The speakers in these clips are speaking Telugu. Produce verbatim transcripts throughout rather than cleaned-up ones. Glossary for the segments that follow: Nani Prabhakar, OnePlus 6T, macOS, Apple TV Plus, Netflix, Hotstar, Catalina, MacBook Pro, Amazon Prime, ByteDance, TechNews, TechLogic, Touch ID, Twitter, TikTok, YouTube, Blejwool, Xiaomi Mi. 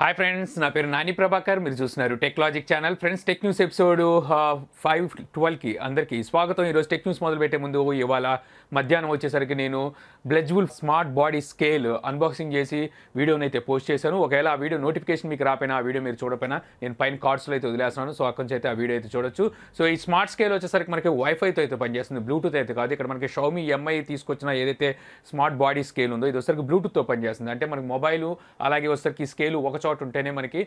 Hi friends, na peru Nani Prabhakar, meer chustunaru Tech Logic channel. Friends, Tech News episode five twelve ki andarki swagatham. Ee roju Tech News modalu pette mundu ivala madhyanam vachesariki nenu Blejwool smart body scale unboxing chesi video ni aithe post chesanu. Okela aa video notification meeku raapena aa video meer chudapena nenu pine cards lo aithe vadilestunnanu. So akkonche aithe aa video aithe chudochu. So ee smart scale vachesariki manaki wifi tho aithe pani chestundi, bluetooth aithe kaadu. Ikkada manaki Xiaomi Mi teeskochina edaithe smart body scale undo idi vachesariki bluetooth tho pani chestundi. Ante manaki mobile alage vachesariki scale ఉంటేనే మనకి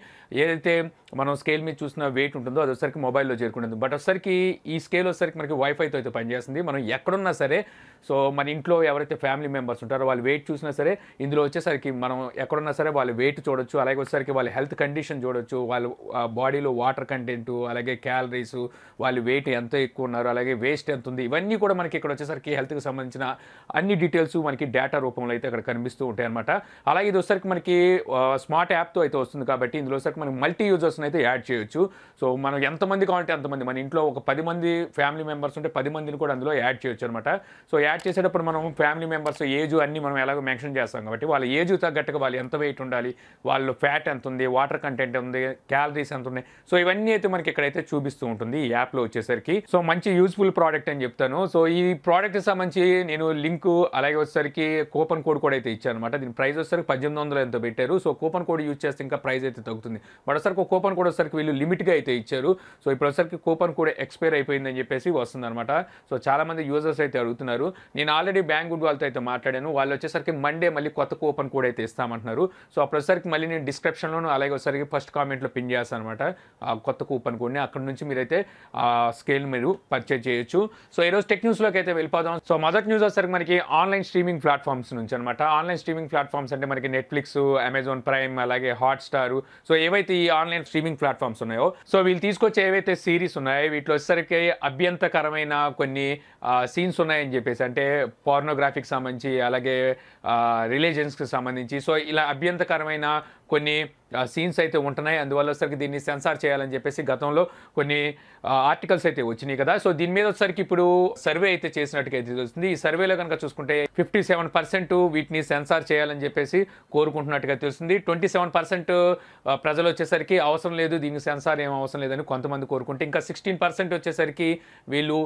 ఏదైతే మనం స్కేల్ మీద చూసిన వెయిట్ ఉంటుందో అది ఒకసారికి మొబైల్లో చేరుకుంటుంది. బట్ ఒకసారికి ఈ స్కేల్ ఒకసారికి మనకి వైఫైతో అయితే పనిచేస్తుంది. మనం ఎక్కడున్నా సరే, సో మన ఇంట్లో ఎవరైతే ఫ్యామిలీ మెంబర్స్ ఉంటారో వాళ్ళు వెయిట్ చూసినా సరే ఇందులో వచ్చేసరికి మనం ఎక్కడున్నా సరే వాళ్ళు వెయిట్ చూడొచ్చు. అలాగే ఒకసారికి వాళ్ళ హెల్త్ కండిషన్ చూడొచ్చు, వాళ్ళ బాడీలో వాటర్ కంటెంట్, అలాగే క్యాలరీస్, వాళ్ళు వెయిట్ ఎంత ఎక్కువ ఉన్నారు, అలాగే వేస్ట్ ఎంత ఉంది, ఇవన్నీ కూడా మనకి ఇక్కడ వచ్చేసరికి హెల్త్కి సంబంధించిన అన్ని డీటెయిల్స్ మనకి డేటా రూపంలో అయితే అక్కడ కనిపిస్తూ ఉంటాయి అనమాట. అలాగే ఇది ఒకసారికి మనకి స్మార్ట్ యాప్తో అయితే వస్తుంది కాబట్టి ఇందులో సరికి మనం మల్టీ యూజర్స్ని అయితే యాడ్ చేయొచ్చు. సో మనం ఎంతమంది కావాలంటే ఎంతమంది, మన ఇంట్లో ఒక పది మంది ఫ్యామిలీ మెంబర్స్ ఉంటే పది మందిని కూడా అందులో యాడ్ చేయొచ్చు అనమాట. సో యాడ్ చేసేటప్పుడు మనం ఫ్యామిలీ మెంబర్స్ ఏజ్ అన్నీ మనం ఎలాగో మెన్షన్ చేస్తాం కాబట్టి వాళ్ళ ఏజ్ తగ్గట్టుగా వాళ్ళు ఎంత వెయిట్ ఉండాలి, వాళ్ళు ఫ్యాట్ ఎంత ఉంది, వాటర్ కంటెంట్ ఉంది, క్యాలరీస్ ఎంత ఉన్నాయి, సో ఇవన్నీ అయితే మనకి ఇక్కడైతే చూపిస్తూ ఉంటుంది ఈ యాప్లో వచ్చేసరికి. సో మంచి యూజ్ఫుల్ ప్రోడక్ట్ అని చెప్తాను. సో ఈ ప్రోడక్ట్కి సంబంధించి నేను లింక్ అలాగే వచ్చేసరికి కూపన్ కోడ్ కూడా అయితే ఇచ్చాను అనమాట. దీని ప్రైస్ వచ్చేసరికి పద్దెనిమిది వందలు ఎంతో పెట్టారు. సో కూపన్ కోడ్ యూజ్ చేస్తే ఇంకా ప్రైస్ అయితే తగ్గుతుంది. మరోసారికి కూపన్ కోడ్ వచ్చేసరికి వీళ్ళు లిమిట్గా అయితే ఇచ్చారు. సో ఇప్పుడు ఒకసారికి కూపన్ కోడ్ ఎక్స్పైర్ అయిపోయిందని చెప్పేసి వస్తుంది అనమాట. సో చాలామంది యూజర్స్ అయితే అడుగుతున్నారు. నేను ఆల్రెడీ బ్యాంక్ గుడ్ వాళ్ళతో అయితే మాట్లాడాను. వాళ్ళు వచ్చేసరికి మండే మళ్ళీ కొత్త కూపన్ కోడ్ అయితే ఇస్తామంటున్నారు. సో అప్పుడొసరికి మళ్ళీ నేను డిస్క్రిప్షన్లోనూ అలాగే ఒకసారికి ఫస్ట్ కామెంట్లో పిన్ చేస్తాను అనమాట ఆ కొత్త కూపన్ కోడ్ని. అక్కడ నుంచి మీరైతే ఆ స్కేల్ మీరు పర్చేజ్ చేయొచ్చు. సో ఈరోజు టెక్ న్యూస్లోకి అయితే వెళ్ళిపోదాం. సో మొదటి న్యూస్ వచ్చేసరికి మనకి ఆన్లైన్ స్ట్రీమింగ్ ప్లాట్ఫామ్స్ నుంచి అనమాట. ఆన్లైన్ స్ట్రీమింగ్ ప్లాట్ఫామ్స్ అంటే మనకి నెట్ఫ్లిక్స్, అమెజాన్ ప్రైమ్, అలాగే హాట్స్టార్, సో ఏవైతే ఈ ఆన్లైన్ స్ట్రీమింగ్ ప్లాట్ఫామ్స్ ఉన్నాయో, సో వీళ్ళు తీసుకొచ్చే ఏవైతే సిరీస్ ఉన్నాయో వీటిలో వచ్చేసరికి అభ్యంతకరమైన కొన్ని సీన్స్ ఉన్నాయని చెప్పేసి, అంటే పోర్నోగ్రాఫీకి సంబంధించి అలాగే రిలీజియన్స్కి సంబంధించి, సో ఇలా అభ్యంతకరమైన కొన్ని సీన్స్ అయితే ఉంటున్నాయి. అందువల్ల ఒకసారికి దీన్ని సెన్సార్ చేయాలని చెప్పేసి గతంలో కొన్ని ఆర్టికల్స్ అయితే వచ్చినాయి కదా. సో దీని మీద ఒకసారికి ఇప్పుడు సర్వే అయితే చేసినట్టుకైతే తెలుస్తుంది. ఈ సర్వేలో కనుక చూసుకుంటే ఫిఫ్టీ సెవెన్ పర్సెంట్ వీటిని సెన్సార్ చేయాలని చెప్పేసి కోరుకుంటున్నట్టుగా తెలుస్తుంది. ట్వంటీ సెవెన్ పర్సెంట్ ప్రజలు వచ్చేసరికి అవసరం లేదు, దీనికి సెన్సార్ ఏం అవసరం లేదని కొంతమంది కోరుకుంటే, ఇంకా సిక్స్టీన్ పర్సెంట్ వచ్చేసరికి వీళ్ళు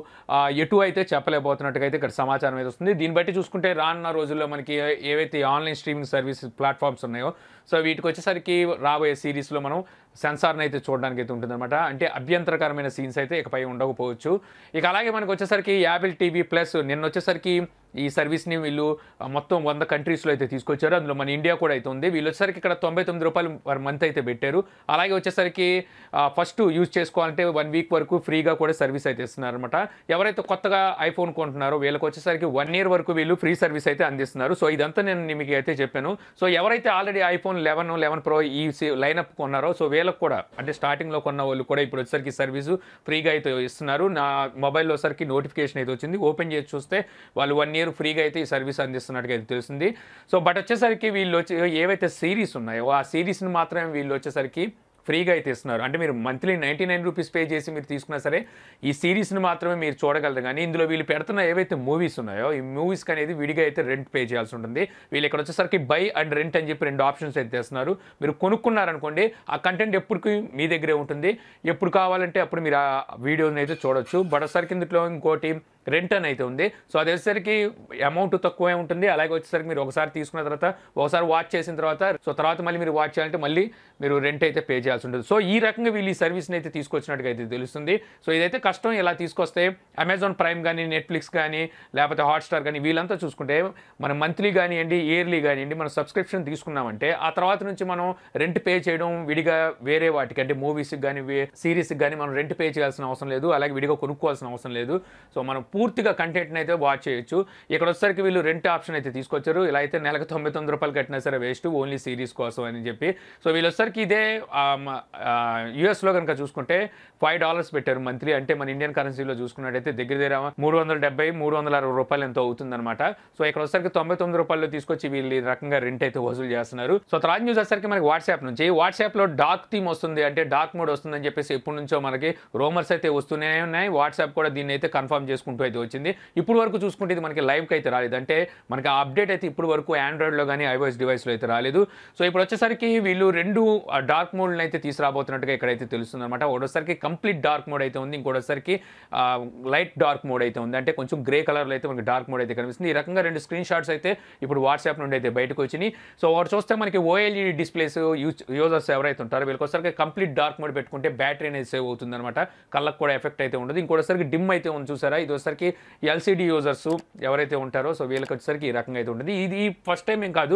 ఎటు అయితే చెప్పలేకపోతున్నట్టుగా అయితే ఇక్కడ సమాచారం అయితే వస్తుంది. దీన్ని బట్టి చూసుకుంటే రానున్న రోజుల్లో మనకి ఏవైతే ఆన్లైన్ స్ట్రీమింగ్ సర్వీస్ ప్లాట్ఫామ్స్ ఉన్నాయో, సో వీటికి వచ్చేసరికి రాబోయే సిరీస్లో మనం సెన్సార్ని అయితే చూడడానికి అయితే ఉంటుందన్నమాట. అంటే అభ్యంతరకరమైన సీన్స్ అయితే ఇకపై ఉండకపోవచ్చు. ఇక అలాగే మనకు వచ్చేసరికి యాపిల్ టీవీ ప్లస్ నిన్న వచ్చేసరికి ఈ సర్వీస్ని వీళ్ళు మొత్తం వంద కంట్రీస్లో అయితే తీసుకొచ్చారు. అందులో మన ఇండియా కూడా అయితే ఉంది. వీళ్ళు వచ్చేసరికి ఇక్కడ తొంభై తొమ్మిది రూపాయలు పర్ మంత్ అయితే పెట్టారు. అలాగే వచ్చేసరికి ఫస్ట్ యూజ్ చేసుకోవాలంటే వన్ వీక్ వరకు ఫ్రీగా కూడా సర్వీస్ అయితే ఇస్తున్నారు అనమాట. ఎవరైతే కొత్తగా ఐఫోన్ కొంటున్నారో వీళ్ళకి వచ్చేసరికి వన్ ఇయర్ వరకు వీళ్ళు ఫ్రీ సర్వీస్ అయితే అందిస్తున్నారు. సో ఇదంతా నేను మీకు అయితే చెప్పాను. సో ఎవరైతే already iPhone eleven eleven pro ఈ లైనప్ కొన్నారో, సో వీళ్ళకి కూడా అంటే స్టార్టింగ్లో కొన్న వాళ్ళు కూడా ఇప్పుడు వచ్చేసరికి సర్వీసు ఫ్రీగా అయితే ఇస్తున్నారు. నా మొబైల్లో వచ్చేసరికి నోటిఫికేషన్ అయితే వచ్చింది. ఓపెన్ చేసి చూస్తే వాళ్ళు వన్ ఇయర్ ఫ్రీగా అయితే ఈ సర్వీస్ అందిస్తున్నట్టుగా అయితే తెలిసింది. సో బట్ వచ్చేసరికి వీళ్ళు ఏవైతే సిరీస్ ఉన్నాయో ఆ సిరీస్ని మాత్రమే వీళ్ళు వచ్చేసరికి ఫ్రీగా అయితే ఇస్తున్నారు. అంటే మీరు monthly ninety nine rupees pay చేసి మీరు తీసుకున్నా సరే ఈ సిరీస్ని మాత్రమే మీరు చూడగలరు. కానీ ఇందులో వీళ్ళు పెడుతున్న ఏవైతే మూవీస్ ఉన్నాయో ఈ మూవీస్కి అనేది విడిగా అయితే రెంట్ పే చేయాల్సి ఉంటుంది. వీళ్ళు ఇక్కడ వచ్చేసరికి బై అండ్ రెంట్ అని చెప్పి రెండు ఆప్షన్స్ అయితే ఇస్తున్నారు. మీరు కొనుక్కున్నారనుకోండి ఆ కంటెంట్ ఎప్పటికీ మీ దగ్గరే ఉంటుంది. ఎప్పుడు కావాలంటే అప్పుడు మీరు ఆ వీడియోని అయితే చూడొచ్చు. బట్ ఒకసారి ఇందులో ఇంకోటి రెంట్ అని అయితే ఉంది. సో అది వచ్చేసరికి అమౌంట్ తక్కువే ఉంటుంది. అలాగే వచ్చేసరికి మీరు ఒకసారి తీసుకున్న తర్వాత ఒకసారి వాచ్ చేసిన తర్వాత సో తర్వాత మళ్ళీ మీరు వాచ్ చేయాలంటే మళ్ళీ మీరు రెంట్ అయితే పే చేయాల్సి ఉంటుంది. సో ఈ రకంగా వీళ్ళు ఈ సర్వీస్ని అయితే తీసుకొచ్చినట్టుగా అయితే తెలుస్తుంది. సో ఇదైతే కష్టం. ఇలా తీసుకొస్తే అమెజాన్ ప్రైమ్ కానీ, నెట్ఫ్లిక్స్ కానీ, లేకపోతే హాట్స్టార్ కానీ వీళ్ళంతా చూసుకుంటే మనం మంత్లీ కానివ్వండి, ఇయర్లీ కానివ్వండి, మనం సబ్స్క్రిప్షన్ తీసుకున్నామంటే ఆ తర్వాత నుంచి మనం రెంట్ పే చేయడం విడిగా వేరే వాటికి అంటే మూవీస్కి కానీ సిరీస్కి కానీ మనం రెంట్ పే చేయాల్సిన అవసరం లేదు. అలాగే విడిగా కొనుక్కోవాల్సిన అవసరం లేదు. సో మనం పూర్తిగా కంటెంట్ని అయితే వాచ్ చేయొచ్చు. ఇక్కడ వచ్చేసరికి వీళ్ళు రెంట్ ఆప్షన్ అయితే తీసుకొచ్చారు. ఇలా అయితే నెలకు తొంభై తొమ్మిది రూపాయలు కట్టినా సరే వేస్ట్, ఓన్లీ సిరీస్ కోసం అని చెప్పి. సో వీళ్ళు వచ్చేసరికి ఇదే యూఎస్లో కనుక చూసుకుంటే ఫైవ్ డాలర్స్ పెట్టారు మంత్లీ. అంటే మన ఇండియన్ కరెన్సీలో చూసుకున్నట్టయితే దగ్గర దగ్గర మూడు వందల డెబ్బై మూడు వందల అరవై రూపాయలు ఎంతో అవుతుందన్నమాట. సో ఇక్కడ వచ్చేసరికి తొంభై తొమ్మిది రూపాయలు తీసుకొచ్చి వీళ్ళు ఈ రకంగా రెంట్ అయితే వసూలు చేస్తున్నారు. సో తర్వాత న్యూస్ వచ్చేసరికి మనకి వాట్సాప్ నుంచి వాట్సాప్లో డార్క్ థీమ్ వస్తుంది, అంటే డార్క్ మోడ్ వస్తుందని చెప్పేసి ఎప్పటి నుంచో మనకి రూమర్స్ అయితే వస్తూనే ఉన్నాయి. వాట్సాప్ కూడా దీన్ని అయితే కన్ఫర్మ్ చేసుకుంటూ వరకు అయితే వచ్చింది. ఇప్పుడు వరకు చూసుకుంటే ఇది మనకి లైవ్కి అయితే రాలేదు, అంటే మనకి ఆ అప్డేట్ అయితే ఇప్పుడు వరకు ఆండ్రాయిడ్లో కానీ ఐఓఎస్ డివైస్లో అయితే రాలేదు. సో ఇప్పుడు వచ్చేసరికి వీళ్ళు రెండు డార్క్ మోడ్లను అయితే తీసుకురాబోతున్నట్టుగా ఇక్కడైతే తెలుస్తుంది అనమాట. ఒకటోసారికి కంప్లీట్ డార్క్ మోడ్ అయితే ఉంది, ఇంకోటోసారికి లైట్ డార్క్ మోడ్ అయితే ఉంది, అంటే కొంచెం గ్రే కలర్లో అయితే మనకి డార్క్ మోడ్ అయితే కనిపిస్తుంది. ఈ రకంగా రెండు స్క్రీన్ షాట్స్ అయితే ఇప్పుడు వాట్సాప్ నుండి అయితే బయటకు వచ్చినాయి. సో వాడు చూస్తే మనకి ఓఎల్ఈడి డిస్ప్లేస్ యూజ్ యూజర్స్ ఎవరైతే ఉంటారో వీళ్ళకోసారికి కంప్లీట్ డార్క్ మోడ్ పెట్టుకుంటే బ్యాటరీ అనేది సేవ్ అవుతుంది అనమాట, కళ్ళకు కూడా ఎఫెక్ట్ అయితే ఉండదు. ఇంకోసారికి డిమ్ అయితే ఉంది చూసారా, ఇదోసారికి ఎల్సీడీ యూజర్స్ ఎవరైతే ఉంటారో సో వీళ్ళకి వచ్చేసరికి ఈ రకంగా అయితే ఉంటుంది. ఇది ఫస్ట్ టైం ఏం కాదు,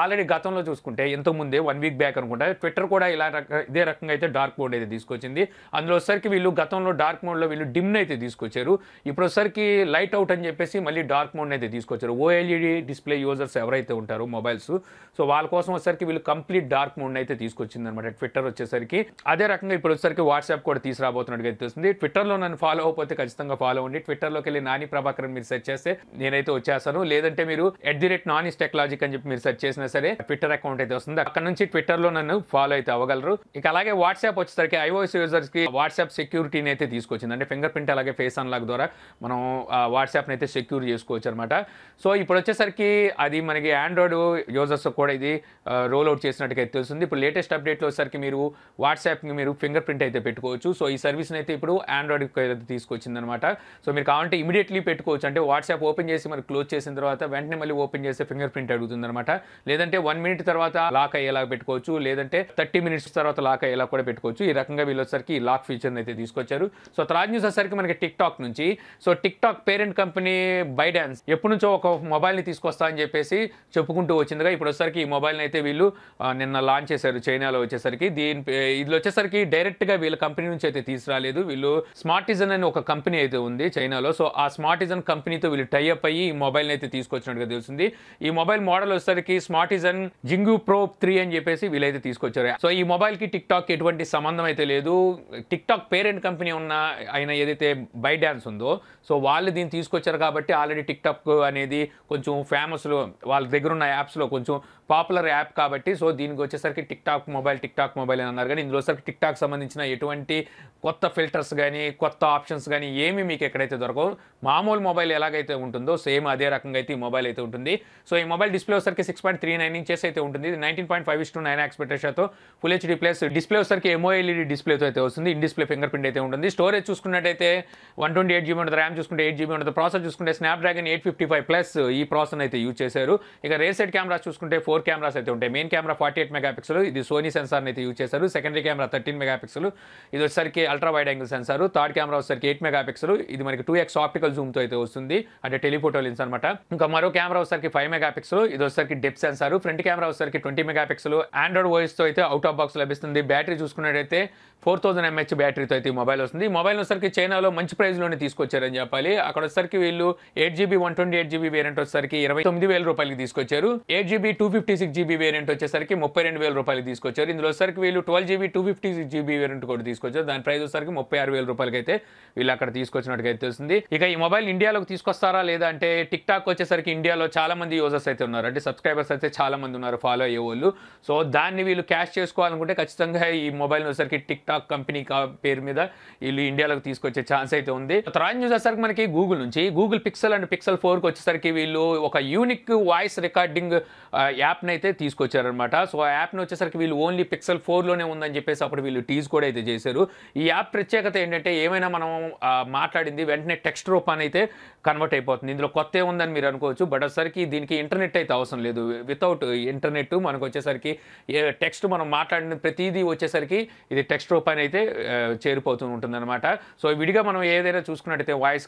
ఆల్రెడీ గతంలో చూసుకుంటే ఎంతో ముందే వన్ వీక్ బ్యాక్ అనుకుంటా ట్విట్టర్ కూడా ఇలా ఇదే రకంగా అయితే డార్క్ మోడ్ అయితే తీసుకొచ్చింది. అందులో వచ్చేసరికి వీళ్ళు గతంలో డార్క్ మోడ్లో వీళ్ళు డిమ్ అయితే తీసుకొచ్చారు, ఇప్పుడు వచ్చేసరికి లైట్ అవుట్ అని చెప్పేసి మళ్ళీ డార్క్ మోడ్ అయితే తీసుకొచ్చారు. ఓఎల్ఈడి డిస్ప్లే యూజర్స్ ఎవరైతే ఉంటారో మొబైల్స్ సో వాళ్ళ కోసం వచ్చేసరికి వీళ్ళు కంప్లీట్ డార్క్ మోడ్ అయితే తీసుకొచ్చింది అనమాట ట్విట్టర్ వచ్చేసరికి. అదే రకంగా ఇప్పుడు వచ్చేసరికి వాట్సాప్ కూడా తీసుకురాబోతున్నట్టుగా తెలుస్తుంది. ట్విట్టర్లో నన్ను ఫాలో అయిపోతే ఖచ్చితంగా ఫాలో అవ్వండి, ట్విట్టర్లోకి వెళ్ళి నాని ప్రభాకర్ మీరు సెర్చ్ చేస్తే నేనైతే వచ్చేస్తాను, లేదంటే మీరు at the rate Nani technology అని చెప్పి మీరు సెర్చ్ చేసినా సరే ట్విట్టర్ అకౌంట్ అయితే వస్తుంది, అక్కడ నుంచి ట్విట్టర్లో నన్ను ఫాలో అయితే అవ్వగలరు. ఇక అలాగే వాట్సాప్ వచ్చేసరికి ఐఓఎస్ యూజర్స్ కి వాట్సాప్ సెక్యూరిటీని అయితే తీసుకొచ్చింది, అంటే ఫింగర్ ప్రింట్ అలాగే ఫేస్ అన్లాక్ ద్వారా మనం వాట్సాప్ని అయితే సెక్యూర్ చేసుకోవచ్చు అనమాట. సో ఇప్పుడు వచ్చేసరికి అది మనకి ఆండ్రాయిడ్ యూజర్స్ కూడా ఇది రోల్ అవుట్ చేసినట్టుగా తెలుస్తుంది. ఇప్పుడు లేటెస్ట్ అప్డేట్లో వచ్చేసరికి మీరు వాట్సాప్కి మీరు ఫింగర్ ప్రింట్ అయితే పెట్టుకోవచ్చు. సో ఈ సర్వీస్ని అయితే ఇప్పుడు ఆండ్రాయిడ్కి అయితే తీసుకొచ్చింది అనమాట. సో మీరు కావాలంటే ఇమీడియట్లీ పెట్టుకోవచ్చు, అంటే వాట్సాప్ ఓపెన్ చేసి మరి క్లోజ్ చేసిన తర్వాత వెంటనే మళ్ళీ ఓపెన్ చేసి ఫింగర్ ప్రింట్ అడుగుతుంది అనమాట, లేదంటే వన్ మినిట్ తర్వాత లాక్ అయ్యేలా పెట్టుకోవచ్చు, లేదంటే థర్టీ మినిట్స్ తర్వాత లాక్ అయ్యేలా కూడా పెట్టుకోవచ్చు. ఈ రకంగా వీళ్ళు వచ్చేసరికి ఈ లాక్ ఫీచర్ని అయితే తీసుకొచ్చారు. సో తర్వాత న్యూస్ వచ్చేసరికి మనకి టిక్టాక్ నుంచి, so TikTok parent company ByteDance ఎప్పటి నుంచో ఒక మొబైల్ని తీసుకొస్తా అని చెప్పేసి చెప్పుకుంటూ వచ్చిందిగా, ఇప్పుడు వచ్చేసరికి ఈ మొబైల్ని అయితే వీళ్ళు నిన్న లాంచ్ చేశారు చైనాలో వచ్చేసరికి. దీని ఇది వచ్చేసరికి డైరెక్ట్గా వీళ్ళ కంపెనీ నుంచి అయితే తీసుకురాలేదు, వీళ్ళు స్మార్టిజన్ అని ఒక కంపెనీ అయితే ఉంది చైనాలో, సో ఆ స్మార్టిజన్ కంపెనీతో వీళ్ళు టైఅప్ అయ్యి ఈ మొబైల్ని అయితే తీసుకొచ్చినట్టుగా తెలుస్తుంది. ఈ మొబైల్ మోడల్ వచ్చేసరికి స్మార్టిసన్ జింగు ప్రో త్రీ అని చెప్పేసి వీళ్ళైతే తీసుకొచ్చారు. సో ఈ మొబైల్కి టిక్టాక్ ఎటువంటి సంబంధం అయితే లేదు, టిక్టాక్ పేరెంట్ కంపెనీ ఉన్న ఆయన ఏదైతే బైట్డాన్స్ ఉందో సో వాళ్ళు దీన్ని తీసుకొచ్చారు కాబట్టి ఆల్రెడీ టిక్టాక్ అనేది కొంచెం ఫేమస్లో వాళ్ళ దగ్గర ఉన్న యాప్స్లో కొంచెం పాపులర్ యాప్ కాబట్టి సో దీనికి వచ్చేసరికి టిక్టాక్ మొబైల్ టిక్టాక్ మొబైల్ అని అన్నారు. కానీ ఇందులో వచ్చేసరికి టిక్టాక్ సంబంధించిన ఎటువంటి కొత్త ఫిల్టర్స్ కానీ కొత్త ఆప్షన్స్ కానీ ఏమీ మీకు ఎక్కడైతే దొరకవు, మామూలు మొబైల్ ఎలాగైతే ఉంటుందో సేమ్ అదే రకంగా అయితే ఈ మొబైల్ అయితే ఉంటుంది. సో ఈ మొబైల్ డిస్ప్లే వచ్చేసరికి six point three nine inches అయితే ఉంటుంది, nineteen point five is to nine ఎక్స్పెక్టేషన్తో ఫుల్ హెచ్డీ ప్లస్ డిస్ప్లే వచ్చేసరికి ఎమోఎల్ఈడి డిస్ప్లేతో అయితే వస్తుంది, ఇన్ డిస్ప్లే ఫింగర్ ప్రింట్ అయితే ఉంటుంది. స్టోరేజ్ చూసుకున్నట్టయితే వన్ ట్వంటీ ఎయిట్ జీబీ ఉంటుంది, ర్యామ్ చూసుకుంటే ఎయిట్ జీబీ ఉంటుంది, ప్రాసెస్ చూసుకుంటే Snapdragon eight fifty five plus ఈ ప్రాసెస్ అయితే యూజ్ చేశారు. ఇక రేర్ సైడ్ కెమెరాస్ చూసుకుంటే ఫోర్ కెమెరాస్ అయితే ఉంటాయి, main camera forty eight mega pixel ఇది సోనీ సెన్సార్ని అయితే యూజ్ చేశారు, secondary camera thirteen mega pixel ఇది వచ్చేసరికి ultra wide angle sensor, third camera వచ్చేసరికి ఎయిట్ మెగా పిక్సెల్ ఇది మనకి టూ ఎక్స్ ఆప్టికల్ జూమ్తో అయితే వస్తుంది, అంటే టెలిఫోటో లెన్స్ అనమాట. ఇంకా మరో కెమెరా వచ్చేసరికి ఫైవ్ మెగా పిక్సెల్ ఇది వచ్చేసరికి డెప్త్ సెన్సార్, ఫ్రంట్ కెమెరా వచ్చేసరికి ట్వంటీ మెగా పిక్సెల్ ఆండ్రాయిడ్ ఓఎస్తో అయితే అవుట్ ఆఫ్ బాక్స్ లభిస్తుంది. బ్యాటరీ చూసుకున్నట్టయితే ఫోర్ థౌసండ్ ఎంహెచ్ బ్యాటరీతో అయితే ఈ మొబైల్ వస్తుంది. మొబైల్ వచ్చేసరికి చైనాలో మంచి ప్రైస్లోనే తీసుకొచ్చారని చెప్పాలి, అక్కడ వచ్చేసరికి వీళ్ళు eight GB one twenty eight GB variant వచ్చేసరికి ఇరవై తొమ్మిది వేల రూపాయలకి తీసుకొచ్చారు, eight GB two fifty six GB variant వచ్చేసరికి ముప్పై రెండు వేల రూపాయలకి తీసుకొచ్చారు, ఇందులో వచ్చేసరికి వీళ్ళు twelve GB two fifty six GB variant కూడా తీసుకొచ్చారు, దాని ప్రైస్ వచ్చేసరికి ముప్పై ఆరు వేల రూపాయలకి అయితే వీళ్ళు అక్కడ తీసుకొచ్చినట్టుగా తెలుస్తుంది. ఇక ఈ మొబైల్ ఇండియాలోకి తీసుకొస్తారా లేదా అంటే టిక్టాక్ వచ్చేసరికి ఇండియాలో చాలా మంది యూజర్స్ అయితే ఉన్నారు, అంటే సబ్స్క్రైబర్స్ అయితే చాలా మంది ఉన్నారు ఫాలో అయ్యే వాళ్ళు. సో దాన్ని వీళ్ళు క్యాష్ చేసుకోవాలనుకుంటే ఖచ్చితంగా ఈ మొబైల్ వచ్చేసరికి టిక్టాక్ కంపెనీ పేరు మీద వీళ్ళు ఇండియాలోకి తీసుకొచ్చే ఛాన్స్ అయితే ఉంది. తర్వాత న్యూస్ వచ్చేసరికి మనకి గూగుల్ నుంచి గూగుల్ పిక్సెల్ అండ్ పిక్సెల్ ఫోర్కి వచ్చేసరికి వీళ్ళు ఒక యూనిక్ వాయిస్ రికార్డింగ్ యాప్ని అయితే తీసుకొచ్చారనమాట. సో ఆ యాప్ని వచ్చేసరికి వీళ్ళు ఓన్లీ పిక్సెల్ ఫోర్లోనే ఉందని చెప్పేసి అప్పుడు వీళ్ళు టీజ్ కూడా అయితే చేశారు. ఈ యాప్ ప్రత్యేకత ఏంటంటే ఏమైనా మనం మాట్లాడింది వెంటనే టెక్స్ట్ రూపాన్ని అయితే కన్వర్ట్ అయిపోతుంది, ఇందులో కొత్త ఉందని మీరు అనుకోవచ్చు, బట్ వచ్చేసరికి దీనికి ఇంటర్నెట్ అయితే అవసరం లేదు, వితౌట్ ఇంటర్నెట్ మనకు వచ్చేసరికి టెక్స్ట్ మనం మాట్లాడిన ప్రతిదీ వచ్చేసరికి ఇది టెక్స్ట్ రూపాన్ని అయితే చేరిపోతూ ఉంటుందన్నమాట. సో విడిగా మనం ఏదైనా చూసుకున్నట్టయితే voice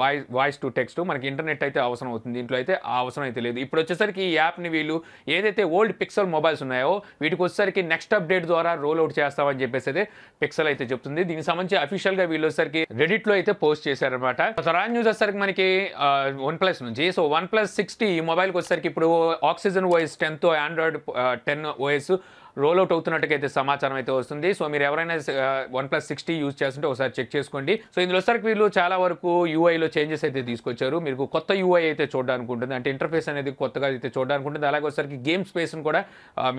voice voice to text మనకి ఇంటర్నెట్ అయితే అవసరం అవుతుంది, దీంట్లో అయితే ఆ అవసరం అయితే లేదు. ఇప్పుడు వచ్చేసరికి ఈ యాప్ని వీళ్ళు ఏదైతే ఓల్డ్ పిక్సెల్ మొబైల్స్ ఉన్నాయో వీటికి వచ్చేసరికి నెక్స్ట్ అప్డేట్ ద్వారా రోల్ అవుట్ చేస్తామని చెప్పేసి అయితే పిక్సెల్ అయితే చెప్తుంది. దీనికి సంబంధించి అఫీషియల్గా వీళ్ళు వచ్చేసరికి రెడిట్లో అయితే పోస్ట్ చేశారనమాట. తర్వాత న్యూస్ వచ్చేసరికి మనకి వన్ ప్లస్ నుంచి, so OnePlus six T ఈ మొబైల్కి వచ్చేసరికి ఇప్పుడు ఆక్సిజన్ ఓఎస్ టెన్తో Android ten OS roll out అవుతున్నట్టుకైతే సమాచారం అయితే వస్తుంది. సో మీరు ఎవరైనా వన్ ప్లస్ సిక్స్టీ యూజ్ చేస్తుంటే ఒకసారి చెక్ చేసుకోండి. సో ఇందులో సరికి వీళ్ళు చాలా వరకు యూఐలో చేంజెస్ అయితే తీసుకొచ్చారు. మీకు కొత్త యూఐ అయితే చూడడానికి ఉంటుంది, అంటే ఇంటర్ఫేస్ అనేది కొత్తగా అయితే చూడడానికి ఉంటుంది. అలాగే ఒకసారికి గేమ్ స్పేస్ని కూడా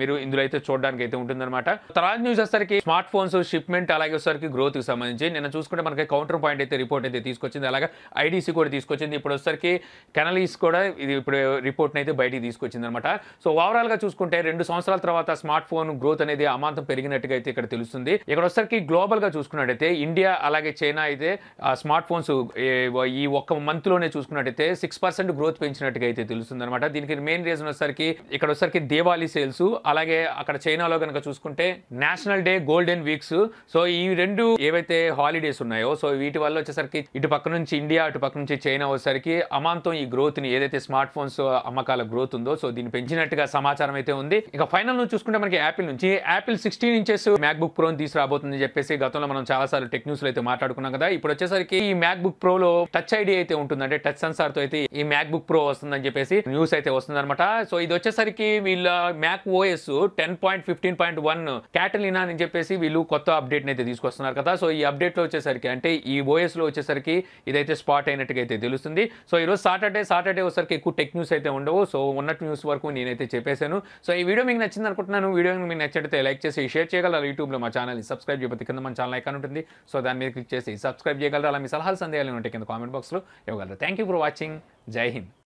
మీరు ఇందులో అయితే చూడడానికి అయితే ఉంటుందన్నమాట. తర్వాత న్యూస్ వచ్చేసరికి స్మార్ట్ ఫోన్స్ షిప్మెంట్ అలాగే ఒకసారికి గ్రోత్కి సంబంధించి నేను చూసుకుంటే మనకి కౌంటర్ పాయింట్ అయితే రిపోర్ట్ అయితే తీసుకొచ్చింది, అలాగే ఐడీసీ కూడా తీసుకొచ్చింది. ఇప్పుడు వచ్చేసరికి కెనలీస్ కూడా ఇది ఇప్పుడు రిపోర్ట్ని అయితే బయటికి తీసుకొచ్చింది అనమాట. సో ఓవరాల్గా చూసుకుంటే రెండు సంవత్సరాల తర్వాత స్మార్ట్ ఫోన్ గ్రోత్ అనేది అమాంతం పెరిగినట్టుగా అయితే ఇక్కడ తెలుస్తుంది. ఇక్కడ వచ్చేసరికి గ్లోబల్గా చూసుకున్నట్టయితే ఇండియా అలాగే చైనా అయితే స్మార్ట్ ఫోన్స్ ఈ ఒక్క మంత్లోనే చూసుకున్నట్టయితే సిక్స్ పర్సెంట్ గ్రోత్ పెంచినట్టుగా అయితే తెలుస్తుంది అనమాట. దీనికి మెయిన్ రీజన్ వచ్చేసరికి ఇక్కడ వచ్చేసరికి దివాళీ సేల్స్, అలాగే అక్కడ చైనాలో కనుక చూసుకుంటే national day, golden weeks. So ఈ రెండు ఏవైతే హాలిడేస్ ఉన్నాయో సో వీటి వల్ల వచ్చేసరికి ఇటు పక్క నుంచి ఇండియా అటు పక్క నుంచి చైనా వచ్చేసరికి అమాంతం ఈ గ్రోత్ని ఏదైతే స్మార్ట్ ఫోన్స్ అమ్మకాల గ్రోత్ ఉందో సో దీన్ని పెంచినట్టుగా సమాచారం అయితే ఉంది. ఇక ఫైనల్ నుంచి చూసుకుంటే మనకి యాపిల్ నుంచి యాపిల్ సిక్స్టీన్ ఇంచెస్ మ్యాక్బుక్ ప్రోని తీసుకురాబోతుందని చెప్పేసి గతంలో మనం చాలా సార్లు టెక్ న్యూస్ లో అయితే మాట్లాడుకున్నాం కదా. ఇప్పుడు వచ్చేసరికి ఈ మ్యాక్బుక్ ప్రోలో టచ్ ఐడి అయితే ఉంటుందంటే టచ్ సెన్సార్ తో అయితే ఈ మ్యాక్బుక్ ప్రో వస్తుందని చెప్పేసి న్యూస్ అయితే వస్తుంది అనమాట. సో ఇది వచ్చేసరికి వీళ్ళ Mac OS ten point fifteen point one Catalina అని చెప్పేసి వీళ్ళు కొత్త అప్డేట్ అయితే తీసుకొస్తున్నారు కదా. సో ఈ అప్డేట్ లో వచ్చేసరికి అంటే ఈ ఓఎస్ లో వచ్చేసరికి ఇదైతే స్పాట్ అయినట్టుగా అయితే తెలుస్తుంది. సో ఈరోజు సాటర్డే సాటర్డే వచ్చేసరికి ఎక్కువ టెక్ న్యూస్ అయితే ఉండవు. సో ఉన్నట్టు న్యూస్ వరకు నేనైతే చెప్పేశాను. సో ఈ వీడియో మీకు నచ్చింది అనుకుంటున్నాను. వీడియో మీకు నచ్చితే లైక్ చేసి షేర్ చేయగలరా. యూట్యూబ్లో మా ఛానల్ సబ్స్క్రైబ్ చేయబోతే కింద మన ఛానల్ ఐకాన్ ఉంటుంది. సో దాని మీద క్లిక్ చేసి సబ్స్క్రైబ్ చేయగలరా. అలా మీ సలహాలు సందేహాలు ఉంటే కింద కామెంట్ బాక్స్లో ఇవ్వగలరు. Thank you for watching. జై హింద్.